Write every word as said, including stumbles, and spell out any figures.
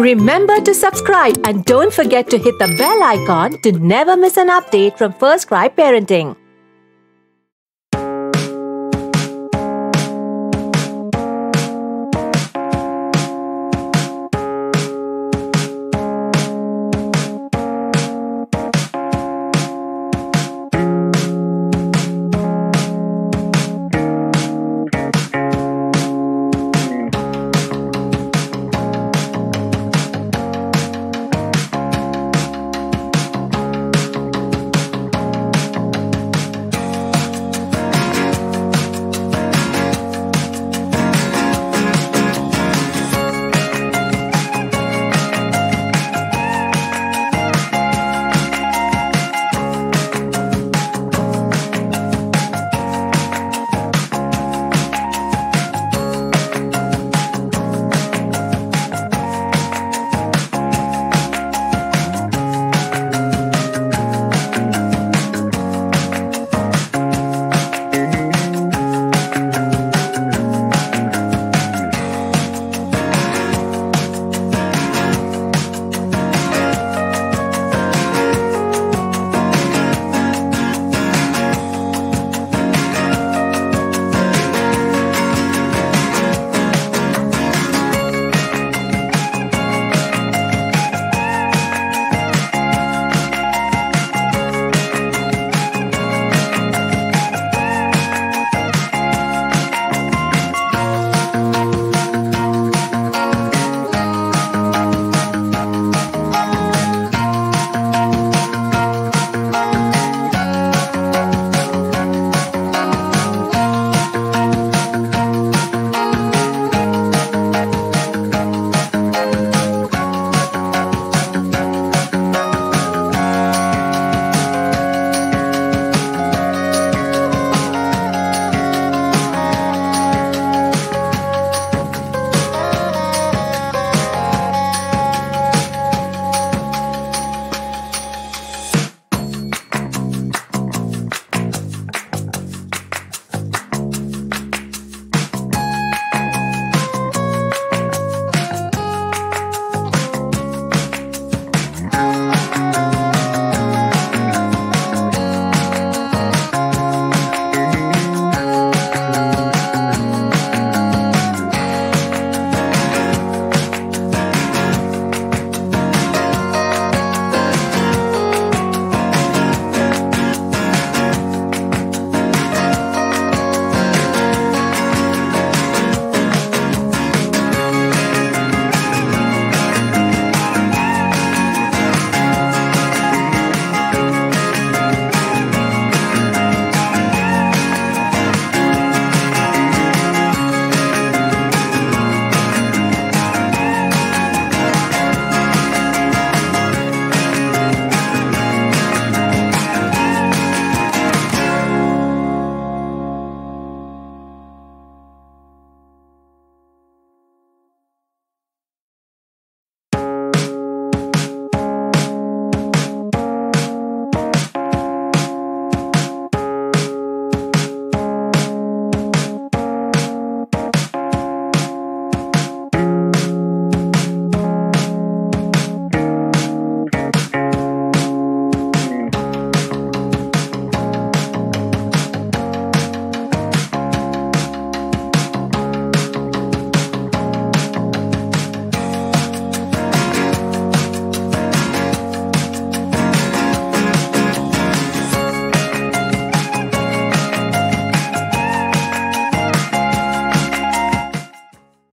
Remember to subscribe and don't forget to hit the bell icon to never miss an update from First Cry Parenting.